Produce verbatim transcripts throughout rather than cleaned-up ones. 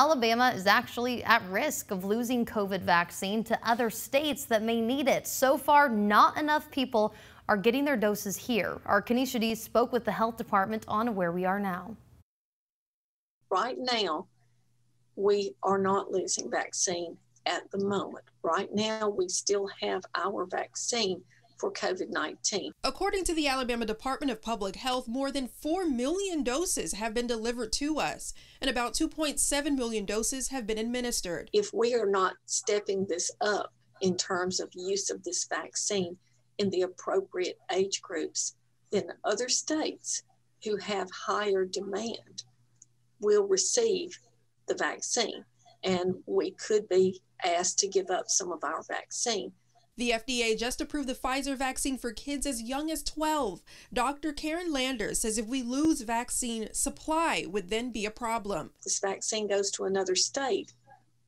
Alabama is actually at risk of losing COVID vaccine to other states that may need it. So far, not enough people are getting their doses here. Our Kenesha D spoke with the health department on where we are now. Right now, we are not losing vaccine at the moment. Right now, we still have our vaccine for COVID nineteen. According to the Alabama Department of Public Health, more than four million doses have been delivered to us, and about two point seven million doses have been administered. If we are not stepping this up in terms of use of this vaccine in the appropriate age groups, then other states who have higher demand will receive the vaccine, and we could be asked to give up some of our vaccine. The F D A just approved the Pfizer vaccine for kids as young as twelve. Doctor Karen Landers says if we lose vaccine, supply would then be a problem. This vaccine goes to another state,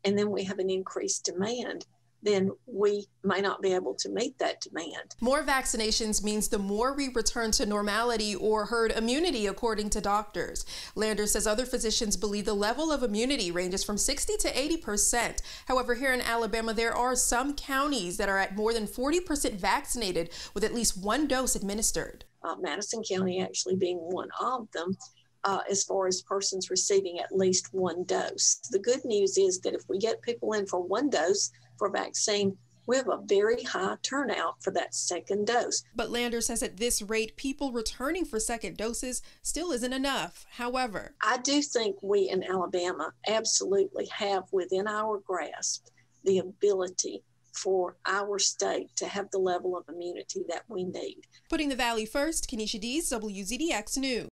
and then we have an increased demand, then we might not be able to meet that demand. More vaccinations means the more we return to normality or herd immunity, according to doctors. Landers says other physicians believe the level of immunity ranges from sixty to eighty percent. However, here in Alabama, there are some counties that are at more than forty percent vaccinated with at least one dose administered. Uh, Madison County actually being one of them, uh, as far as persons receiving at least one dose. The good news is that if we get people in for one dose, for vaccine, we have a very high turnout for that second dose. But Landers says at this rate, people returning for second doses still isn't enough. However, I do think we in Alabama absolutely have within our grasp the ability for our state to have the level of immunity that we need. Putting the Valley first, Kenesha D, W Z D X News.